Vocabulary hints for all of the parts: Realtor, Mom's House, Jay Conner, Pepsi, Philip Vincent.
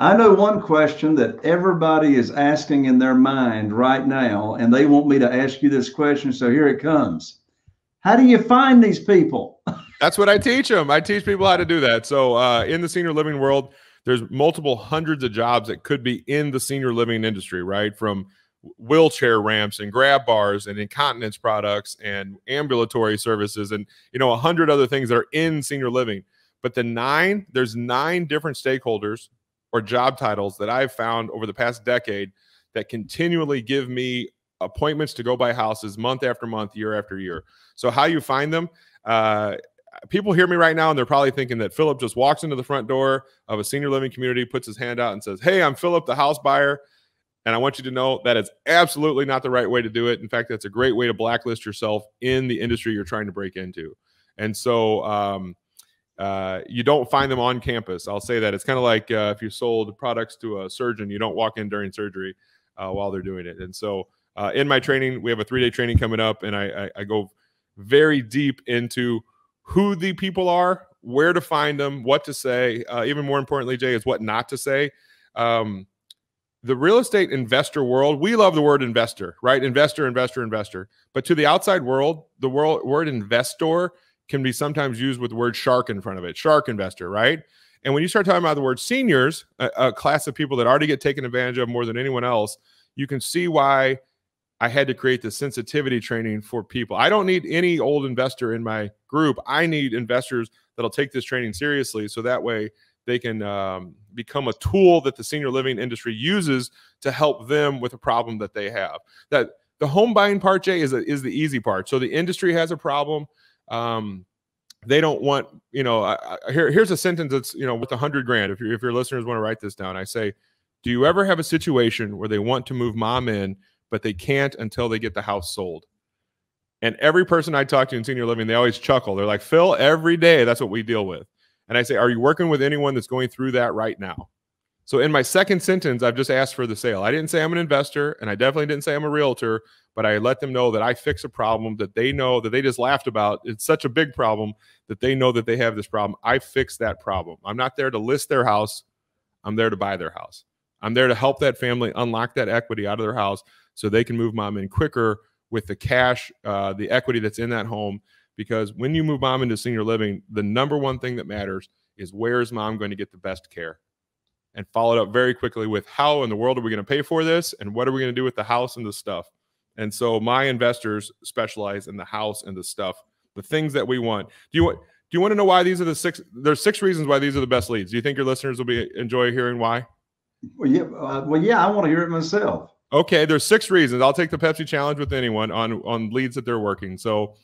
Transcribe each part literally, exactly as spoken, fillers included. I know one question that everybody is asking in their mind right now, and they want me to ask you this question. So here it comes. How do you find these people? That's what I teach them. I teach people how to do that. So uh, in the senior living world, there's multiple hundreds of jobs that could be in the senior living industry, right? From wheelchair ramps and grab bars and incontinence products and ambulatory services and, you know, a hundred other things that are in senior living. But the nine, there's nine different stakeholders or job titles that I've found over the past decade that continually give me appointments to go buy houses month after month, year after year. So how you find them, uh, people hear me right now and they're probably thinking that Philip just walks into the front door of a senior living community, puts his hand out and says, "Hey, I'm Philip, the house buyer." And I want you to know that is absolutely not the right way to do it. In fact, that's a great way to blacklist yourself in the industry you're trying to break into. And so um, uh, you don't find them on campus. I'll say that. It's kind of like uh, if you sold products to a surgeon, you don't walk in during surgery uh, while they're doing it. And so uh, in my training, we have a three-day training coming up, and I, I, I go very deep into who the people are, where to find them, what to say. Uh, even more importantly, Jay, is what not to say. Um, The real estate investor world, we love the word investor, right? Investor, investor, investor. But to the outside world, the world, word investor can be sometimes used with the word shark in front of it, shark investor, right? And when you start talking about the word seniors, a, a class of people that already get taken advantage of more than anyone else, you can see why I had to create the sensitivity training for people. I don't need any old investor in my group. I need investors that'll take this training seriously so that way they can um, become a tool that the senior living industry uses to help them with a problem that they have. That the home buying part, Jay, is, a, is the easy part. So the industry has a problem. Um, they don't want, you know, I, I, here, here's a sentence that's, you know, with a hundred grand. If, if your listeners want to write this down, I say, do you ever have a situation where they want to move mom in, but they can't until they get the house sold? And every person I talk to in senior living, they always chuckle. They're like, Phil, every day, that's what we deal with. And I say, are you working with anyone that's going through that right now? So in my second sentence, I've just asked for the sale. I didn't say I'm an investor, and I definitely didn't say I'm a realtor, but I let them know that I fix a problem that they know that they just laughed about. It's such a big problem that they know that they have this problem. I fix that problem. I'm not there to list their house. I'm there to buy their house. I'm there to help that family unlock that equity out of their house so they can move mom in quicker with the cash, uh, the equity that's in that home. Because when you move mom into senior living, the number one thing that matters is where is mom going to get the best care? And followed up very quickly with how in the world are we going to pay for this? And what are we going to do with the house and the stuff? And so my investors specialize in the house and the stuff, the things that we want. Do you want, do you want to know why these are the six? There's six reasons why these are the best leads. Do you think your listeners will be enjoy hearing why? Well, yeah, uh, well, yeah, I want to hear it myself. Okay. There's six reasons. I'll take the Pepsi challenge with anyone on, on leads that they're working. So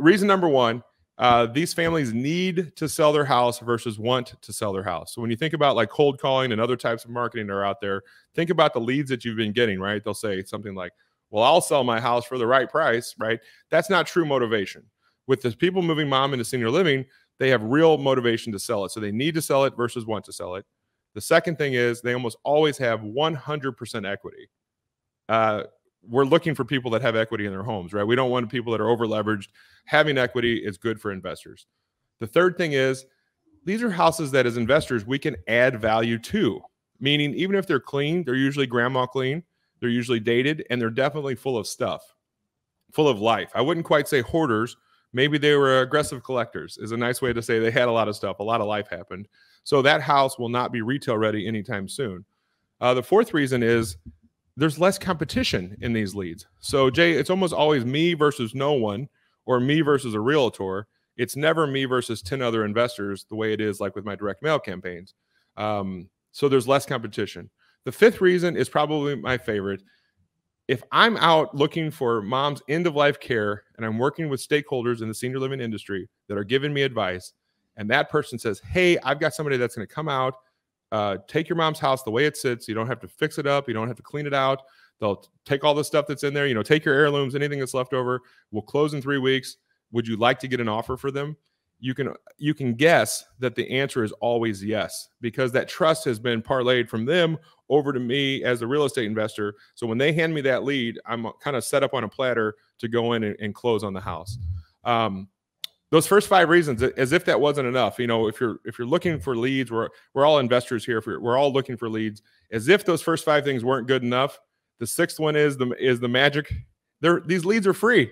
reason number one, uh, these families need to sell their house versus want to sell their house. So when you think about like cold calling and other types of marketing that are out there, think about the leads that you've been getting, right? They'll say something like, well, I'll sell my house for the right price, right? That's not true motivation. With the people moving mom into senior living, they have real motivation to sell it. So they need to sell it versus want to sell it. The second thing is they almost always have one hundred percent equity. Uh, We're looking for people that have equity in their homes, right? We don't want people that are over leveraged. Having equity is good for investors. The third thing is these are houses that as investors, we can add value to, meaning even if they're clean, they're usually grandma clean, they're usually dated, and they're definitely full of stuff, full of life. I wouldn't quite say hoarders. Maybe they were aggressive collectors is a nice way to say they had a lot of stuff. A lot of life happened. So that house will not be retail ready anytime soon. Uh, the fourth reason is there's less competition in these leads. So Jay, it's almost always me versus no one or me versus a realtor. It's never me versus ten other investors the way it is like with my direct mail campaigns. Um, so there's less competition. The fifth reason is probably my favorite. If I'm out looking for mom's end of life care and I'm working with stakeholders in the senior living industry that are giving me advice and that person says, hey, I've got somebody that's going to come out, Uh, take your mom's house the way it sits. You don't have to fix it up. You don't have to clean it out. They'll take all the stuff that's in there. You know, take your heirlooms, anything that's left over. We'll close in three weeks. Would you like to get an offer for them? You can, you can guess that the answer is always yes, because that trust has been parlayed from them over to me as a real estate investor. So when they hand me that lead, I'm kind of set up on a platter to go in and, and close on the house. Um, those first five reasons, as if that wasn't enough. You know, if you're if you're looking for leads, we're we're all investors here. If we're, we're all looking for leads, as if those first five things weren't good enough. The sixth one is the is the magic. They're, these leads are free.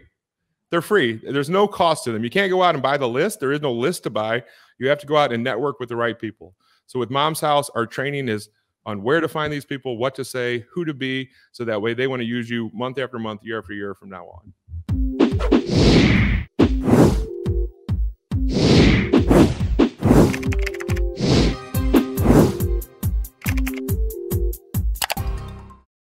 They're free. There's no cost to them. You can't go out and buy the list. There is no list to buy. You have to go out and network with the right people. So with Mom's House, our training is on where to find these people, what to say, who to be, so that way they want to use you month after month, year after year from now on.